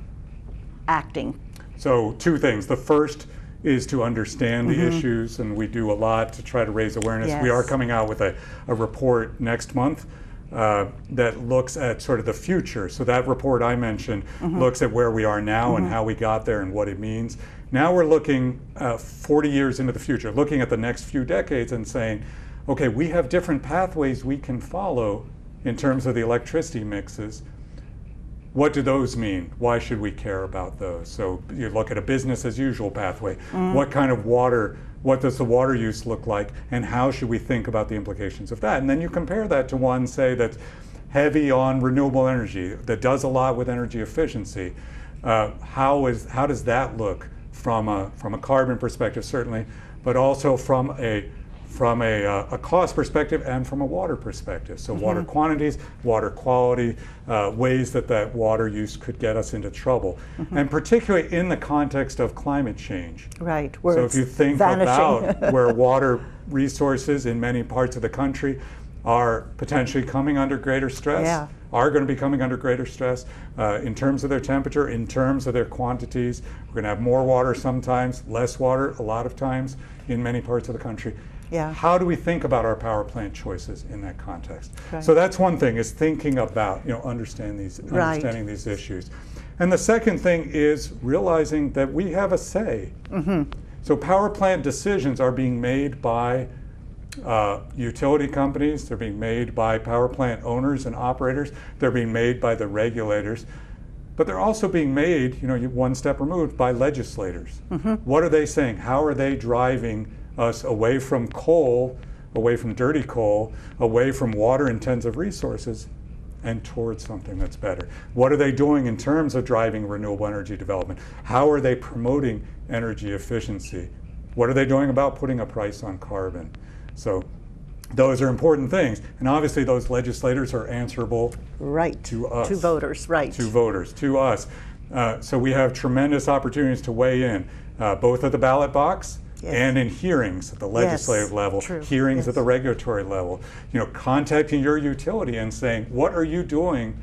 acting? So two things. The first is to understand mm-hmm. the issues, and we do a lot to try to raise awareness. Yes. We are coming out with a, a report next month uh, that looks at sort of the future. So that report I mentioned mm-hmm. looks at where we are now mm-hmm. and how we got there and what it means. Now we're looking uh, forty years into the future, looking at the next few decades and saying, okay, we have different pathways we can follow in terms of the electricity mixes what do those mean? Why should we care about those? So you look at a business as usual pathway. Mm. What kind of water, what does the water use look like, and how should we think about the implications of that? And then you compare that to one, say, that's heavy on renewable energy, that does a lot with energy efficiency. Uh, how is, how does that look from a, from a carbon perspective, certainly, but also from a from a, uh, a cost perspective and from a water perspective. So mm-hmm. water quantities, water quality, uh, ways that that water use could get us into trouble. Mm-hmm. And particularly in the context of climate change. Right, where so if you think vanishing. About where water resources in many parts of the country are potentially coming under greater stress, yeah. are going to be coming under greater stress uh, in terms of their temperature, in terms of their quantities. We're going to have more water sometimes, less water a lot of times in many parts of the country. Yeah. How do we think about our power plant choices in that context? Right. So that's one thing, is thinking about, you know, understand these, right. understanding these issues. And the second thing is realizing that we have a say. Mm-hmm. So power plant decisions are being made by uh, utility companies, they're being made by power plant owners and operators, they're being made by the regulators. But they're also being made, you know, one step removed, by legislators. Mm-hmm. What are they saying? How are they driving us away from coal, away from dirty coal, away from water-intensive resources, and towards something that's better? What are they doing in terms of driving renewable energy development? How are they promoting energy efficiency? What are they doing about putting a price on carbon? So those are important things. And obviously those legislators are answerable right. to us. To voters, right. To voters, to us. Uh, so we have tremendous opportunities to weigh in, uh, both at the ballot box, yes. and in hearings at the legislative yes, level, true. Hearings yes. at the regulatory level, you know, contacting your utility and saying, what are you doing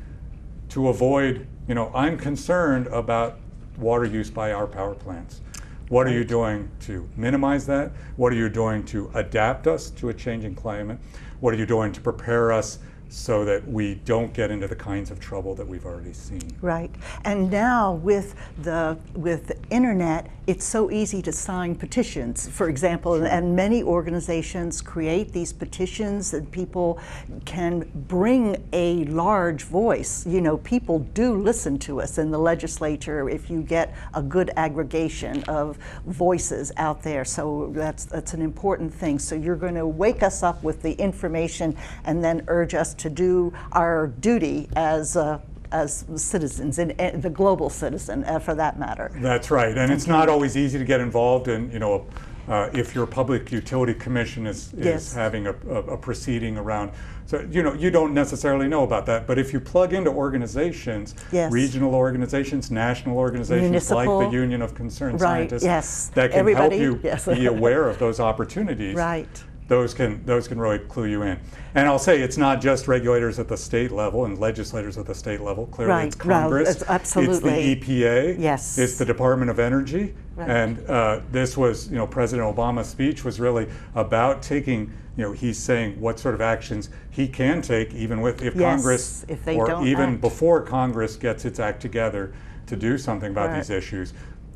to avoid, you know, I'm concerned about water use by our power plants. What right. are you doing to minimize that? What are you doing to adapt us to a changing climate? What are you doing to prepare us so that we don't get into the kinds of trouble that we've already seen? Right. And now with the with the internet, it's so easy to sign petitions, for example, sure. and many organizations create these petitions, and people can bring a large voice. You know, people do listen to us in the legislature if you get a good aggregation of voices out there. So that's that's an important thing. So you're going to wake us up with the information and then urge us to do our duty as uh, as citizens, and uh, the global citizen, uh, for that matter. That's right, and okay. it's not always easy to get involved in, you know, uh, if your public utility commission is, is yes. having a, a, a proceeding around. So, you know, you don't necessarily know about that, but if you plug into organizations, yes. regional organizations, national organizations, municipal, like the Union of Concerned right, Scientists, yes. that can Everybody, help you yes. be aware of those opportunities. Right. Those can, those can really clue you in. And I'll say it's not just regulators at the state level and legislators at the state level. Clearly right. it's Congress, right. it's, absolutely. It's the E P A, yes. it's the Department of Energy. Right. And uh, this was, you know, President Obama's speech was really about taking, you know, he's saying what sort of actions he can take even with, if yes, Congress, if they or don't even act. Before Congress gets its act together to do something about right. these issues.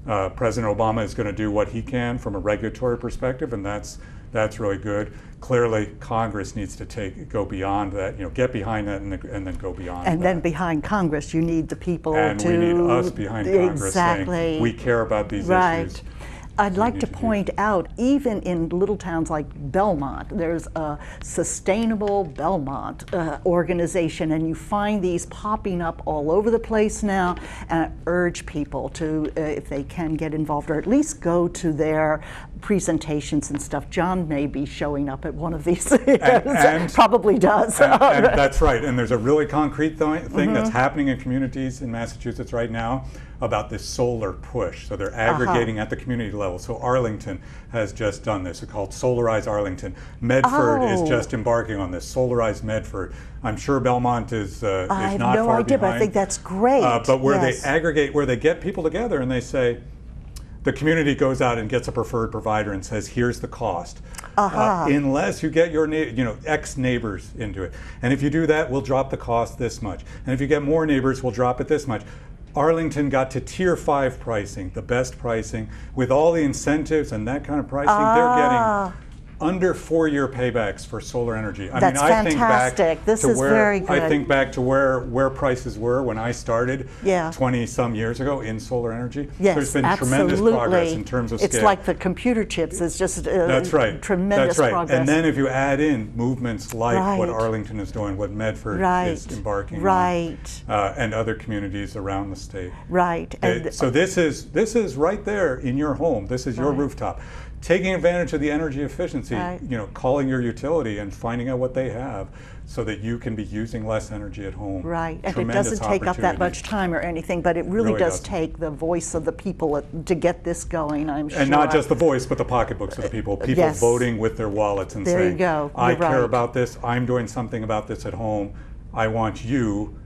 Uh, President Obama is going to do what he can from a regulatory perspective, and that's that's really good. Clearly, Congress needs to take go beyond that. You know, get behind that, and, the, and then go beyond. And that. Then behind Congress, you need the people and to. And we need us behind Congress. Exactly. Saying we care about these right. issues. I'd like to point out, even in little towns like Belmont, there's a Sustainable Belmont uh, organization, and you find these popping up all over the place now. And I urge people to, uh, if they can, get involved, or at least go to their presentations and stuff. John may be showing up at one of these. And, and, probably does. And, and that's right. And there's a really concrete th thing mm-hmm. that's happening in communities in Massachusetts right now about this solar push. So they're aggregating uh-huh. at the community level. So Arlington has just done this. It's called Solarize Arlington. Medford oh. is just embarking on this. Solarize Medford. I'm sure Belmont is, uh, I is not no far idea, behind. I have no idea, but I think that's great. Uh, but where yes. they aggregate, where they get people together and they say, the community goes out and gets a preferred provider and says, here's the cost. Uh-huh. Uh, unless you get your you know, ex neighbors into it. And if you do that, we'll drop the cost this much. And if you get more neighbors, we'll drop it this much. Arlington got to tier five pricing, the best pricing, with all the incentives and that kind of pricing. Ah. They're getting under four-year paybacks for solar energy. I That's mean, I fantastic. Think back this to is where, very good. I think back to where, where prices were when I started twenty-some yeah. years ago in solar energy. Yes, There's been absolutely. tremendous progress in terms of it's scale. It's like the computer chips. It's just uh, That's right. tremendous That's right. progress. And then if you add in movements like right. what Arlington is doing, what Medford right. is embarking right. on, uh, and other communities around the state. Right. And it, so this is, this is right there in your home. This is your right. rooftop. Taking advantage of the energy efficiency, right. you know, calling your utility and finding out what they have so that you can be using less energy at home. Right, and Tremendous it doesn't take up that much time or anything, but it really, really does doesn't. take the voice of the people to get this going, I'm sure. And not just the voice, but the pocketbooks of the people. People yes. voting with their wallets and there saying, you go. I right. care about this, I'm doing something about this at home, I want you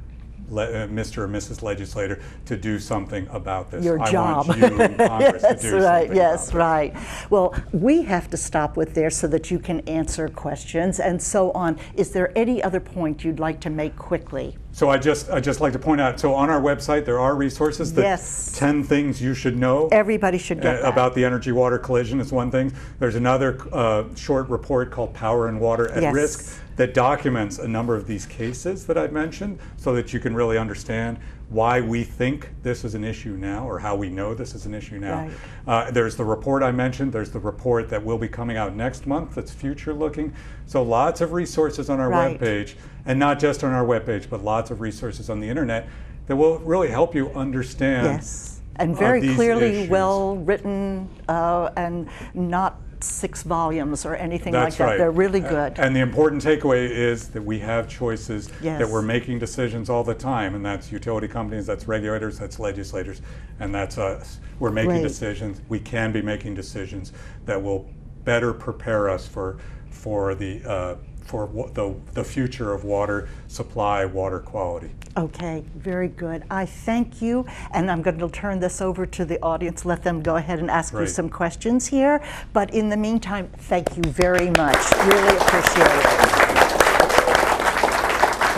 Mister or Missus Legislator to do something about this. Your I job. Want you in Congress yes, to do right. Yes, right. This. Well, we have to stop with there so that you can answer questions and so on. Is there any other point you'd like to make quickly? So I just I just like to point out. So on our website there are resources. The yes. ten things you should know. Everybody should get that. About the energy-water collision is one thing. There's another uh, short report called "Power and Water at yes. Risk" that documents a number of these cases that I've mentioned, so that you can really understand why we think this is an issue now, or how we know this is an issue now. Right. Uh, there's the report I mentioned. There's the report that will be coming out next month. That's future-looking. So lots of resources on our right. webpage. And not just on our webpage, but lots of resources on the internet that will really help you understand. Yes, and very uh, clearly issues. well written uh, and not six volumes or anything That's like that. Right. They're really good. And the important takeaway is that we have choices, yes. that we're making decisions all the time, and that's utility companies, that's regulators, that's legislators, and that's us. We're making Great. decisions. We can be making decisions that will better prepare us for, for the uh, for the, the future of water supply, water quality. Okay, very good. I thank you, and I'm going to turn this over to the audience, let them go ahead and ask Great. you some questions here. But in the meantime, thank you very much. Really appreciate it.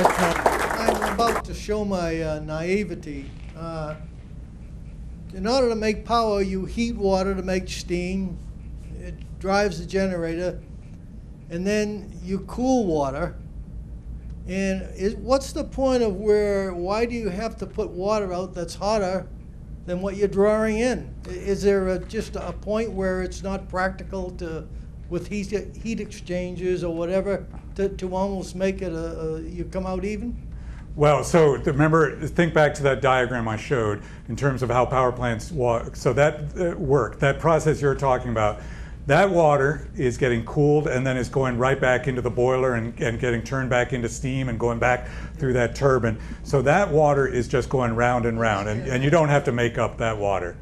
Okay. I'm about to show my uh, naivety. Uh, in order to make power, you heat water to make steam. It drives the generator. And then you cool water. And is, what's the point of where, why do you have to put water out that's hotter than what you're drawing in? Is there a, just a point where it's not practical to, with heat, heat exchangers or whatever, to, to almost make it a, a, you come out even? Well, so remember, think back to that diagram I showed in terms of how power plants walk. So that uh, work, that process you're talking about, that water is getting cooled and then is going right back into the boiler and, and getting turned back into steam and going back through that turbine. So that water is just going round and round, and, and you don't have to make up that water.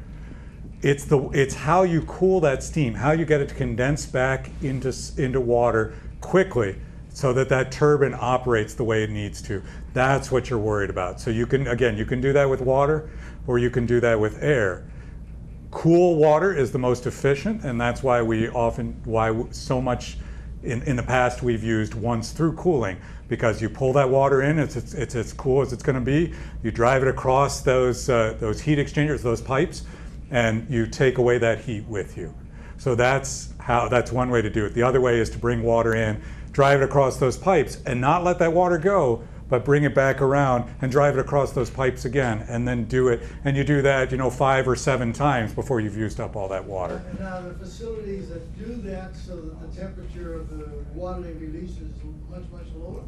It's, the, it's how you cool that steam, how you get it to condense back into, into water quickly so that that turbine operates the way it needs to. That's what you're worried about. So you can, again, you can do that with water or you can do that with air. Cool water is the most efficient, and that's why we often, why so much in, in the past we've used once through cooling, because you pull that water in, it's it's, it's as cool as it's going to be, you drive it across those, uh, those heat exchangers, those pipes, and you take away that heat with you. So that's how, that's one way to do it. The other way is to bring water in, drive it across those pipes, and not let that water go, but bring it back around and drive it across those pipes again, and then do it. And you do that, you know, five or seven times before you've used up all that water. And now the facilities that do that so that the temperature of the water they release is much, much lower?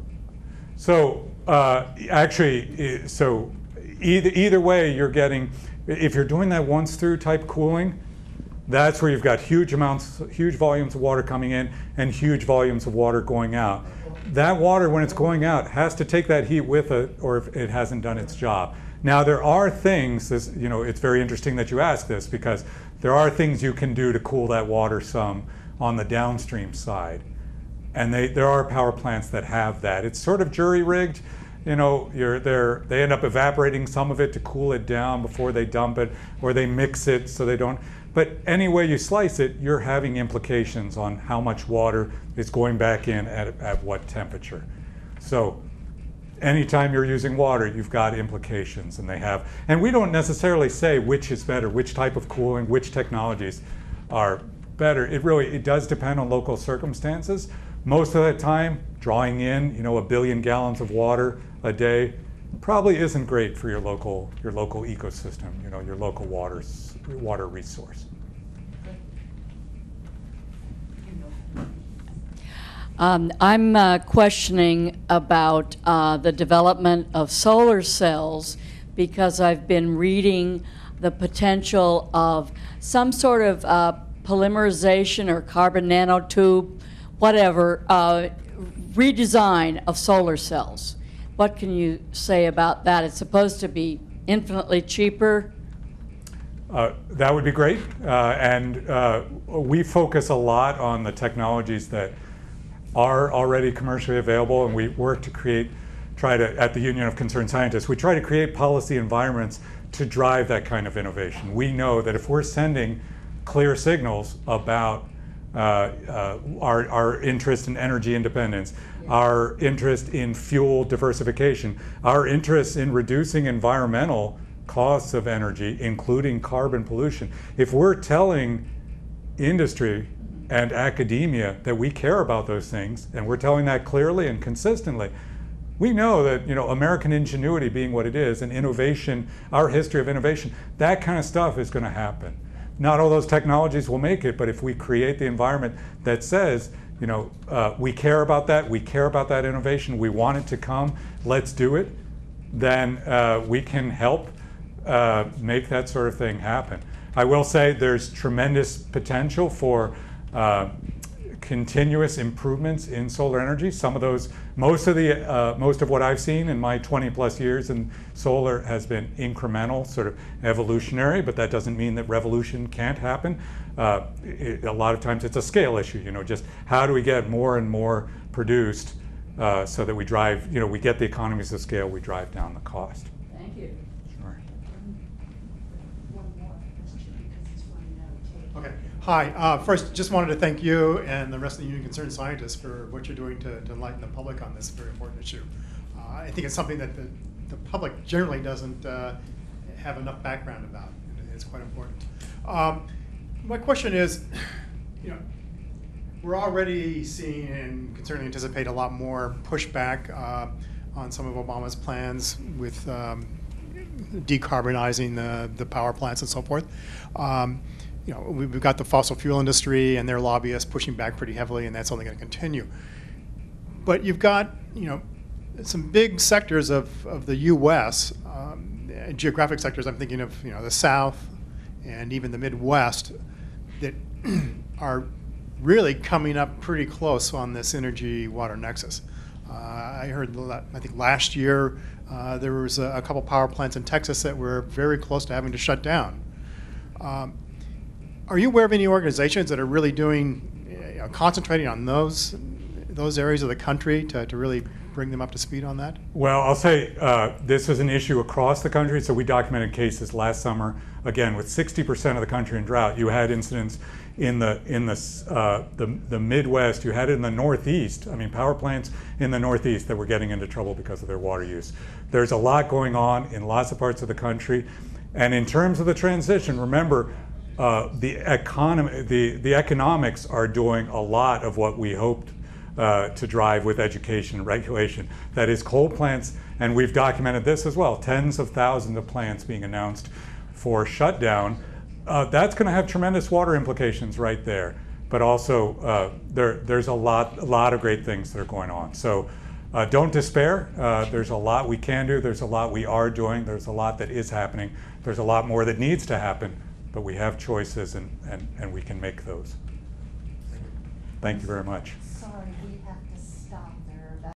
So uh, actually, so either, either way you're getting, if you're doing that once through type cooling, that's where you've got huge amounts, huge volumes of water coming in and huge volumes of water going out. That water, when it's going out, has to take that heat with it, or if it hasn't done its job. Now there are things, this, you know, it's very interesting that you ask this, because there are things you can do to cool that water some on the downstream side. And they, there are power plants that have that. It's sort of jury-rigged. You know, you're, they're, they end up evaporating some of it to cool it down before they dump it, or they mix it so they don't. But any way you slice it, you're having implications on how much water is going back in at, at what temperature. So anytime you're using water, you've got implications, and they have. And we don't necessarily say which is better, which type of cooling, which technologies are better. It really, it does depend on local circumstances. Most of the time, drawing in, you know, a billion gallons of water a day probably isn't great for your local, your local ecosystem, you know, your local water, water resource. Um, I'm uh, questioning about uh, the development of solar cells because I've been reading the potential of some sort of uh, polymerization or carbon nanotube, whatever, uh, redesign of solar cells. What can you say about that? It's supposed to be infinitely cheaper. Uh, that would be great. Uh, and uh, we focus a lot on the technologies that are already commercially available, and we work to create, try to, at the Union of Concerned Scientists, we try to create policy environments to drive that kind of innovation. We know that if we're sending clear signals about uh, uh, our, our interest in energy independence, our interest in fuel diversification, our interest in reducing environmental costs of energy, including carbon pollution, if we're telling industry and academia that we care about those things, and we're telling that clearly and consistently, we know that, you know, American ingenuity being what it is, and innovation, our history of innovation, that kind of stuff is going to happen. Not all those technologies will make it, but if we create the environment that says, you know, uh, we care about that, we care about that innovation, we want it to come, let's do it, then uh, we can help uh, make that sort of thing happen. I will say there's tremendous potential for Uh, continuous improvements in solar energy. Some of those, most of the, uh, most of what I've seen in my twenty plus years in solar has been incremental, sort of evolutionary, but that doesn't mean that revolution can't happen. Uh, it, a lot of times it's a scale issue, you know, just how do we get more and more produced uh, so that we drive, you know, we get the economies of scale, we drive down the cost. Thank you. Sure. One more question because it's running out of time. Okay. Hi. Uh, first, just wanted to thank you and the rest of the Union of Concerned Scientists for what you're doing to, to enlighten the public on this very important issue. Uh, I think it's something that the, the public generally doesn't uh, have enough background about. It's quite important. Um, my question is, you know, we're already seeing and can certainly anticipate a lot more pushback uh, on some of Obama's plans with um, decarbonizing the, the power plants and so forth. Um, You know, we've got the fossil fuel industry and their lobbyists pushing back pretty heavily, and that's only going to continue. But you've got, you know, some big sectors of, of the U S, um, geographic sectors, I'm thinking of, you know, the South and even the Midwest, that are really coming up pretty close on this energy-water nexus. Uh, I heard, I think last year, uh, there was a, a couple power plants in Texas that were very close to having to shut down. Um, Are you aware of any organizations that are really doing, you know, concentrating on those those areas of the country to, to really bring them up to speed on that? Well, I'll say uh, this is an issue across the country. So we documented cases last summer, again, with sixty percent of the country in drought. You had incidents in the in the, uh, the the Midwest. You had it in the Northeast. I mean, power plants in the Northeast that were getting into trouble because of their water use. There's a lot going on in lots of parts of the country, and in terms of the transition, remember. Uh, the, economy, the, the economics are doing a lot of what we hoped uh, to drive with education and regulation. That is coal plants, and we've documented this as well, tens of thousands of plants being announced for shutdown. Uh, that's going to have tremendous water implications right there. But also, uh, there, there's a lot, a lot of great things that are going on. So uh, don't despair. Uh, there's a lot we can do. There's a lot we are doing. There's a lot that is happening. There's a lot more that needs to happen. But we have choices, and, and, and we can make those. Thank you very much. Sorry, we have to stop there. That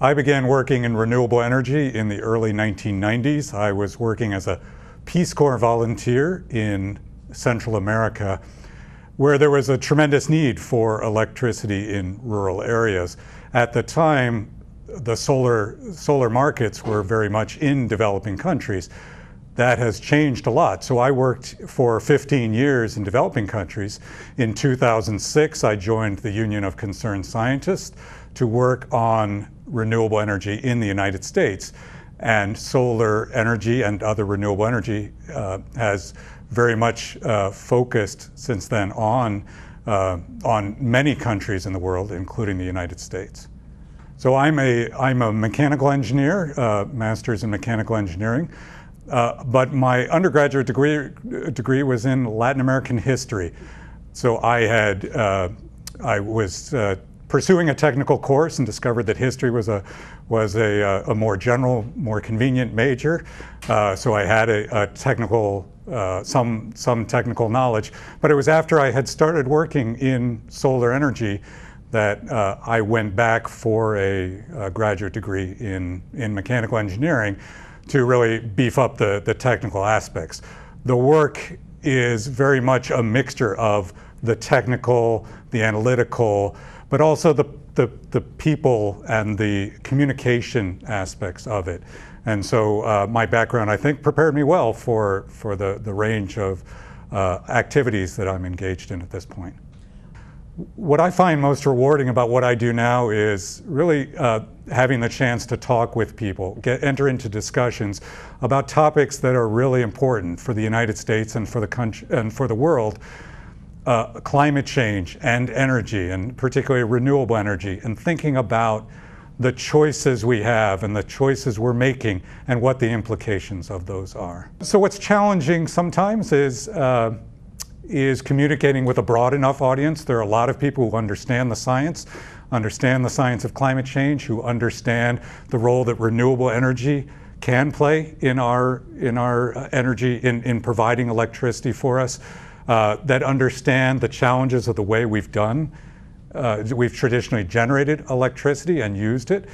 I began working in renewable energy in the early nineteen nineties. I was working as a Peace Corps volunteer in Central America, where there was a tremendous need for electricity in rural areas. At the time, the solar, solar markets were very much in developing countries. That has changed a lot. So I worked for fifteen years in developing countries. In two thousand six, I joined the Union of Concerned Scientists to work on renewable energy in the United States. and solar energy and other renewable energy uh, has very much uh, focused since then on, uh, on many countries in the world, including the United States. So I'm a, I'm a mechanical engineer, uh, master's in mechanical engineering, uh, but my undergraduate degree, degree was in Latin American history. So I had, uh, I was uh, pursuing a technical course and discovered that history was a, was a, a more general, more convenient major. Uh, so I had a, a technical, uh, some, some technical knowledge, but it was after I had started working in solar energy that uh, I went back for a, a graduate degree in, in mechanical engineering to really beef up the, the technical aspects. The work is very much a mixture of the technical, the analytical, but also the, the, the people and the communication aspects of it. And so uh, my background, I think, prepared me well for, for the, the range of uh, activities that I'm engaged in at this point. What I find most rewarding about what I do now is really uh, having the chance to talk with people, get, enter into discussions about topics that are really important for the United States and for the country and for the world. Uh, climate change and energy, and particularly renewable energy, and thinking about the choices we have and the choices we're making and what the implications of those are. So what's challenging sometimes is uh, is communicating with a broad enough audience. There are a lot of people who understand the science, understand the science of climate change, who understand the role that renewable energy can play in our, in our energy, in, in providing electricity for us, uh, that understand the challenges of the way we've done, uh, we've traditionally generated electricity and used it.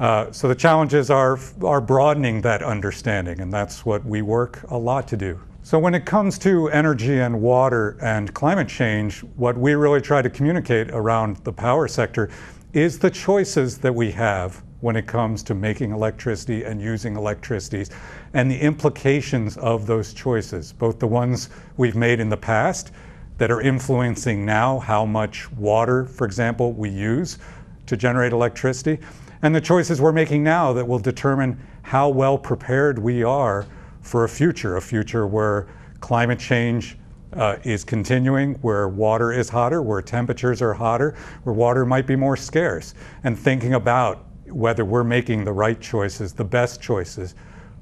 Uh, so the challenges are, are broadening that understanding, and that's what we work a lot to do. So when it comes to energy and water and climate change, what we really try to communicate around the power sector is the choices that we have when it comes to making electricity and using electricities, and the implications of those choices, both the ones we've made in the past that are influencing now how much water, for example, we use to generate electricity, and the choices we're making now that will determine how well prepared we are for a future, a future where climate change uh, is continuing, where water is hotter, where temperatures are hotter, where water might be more scarce, and thinking about whether we're making the right choices, the best choices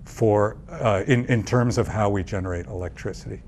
for, uh, in, in terms of how we generate electricity.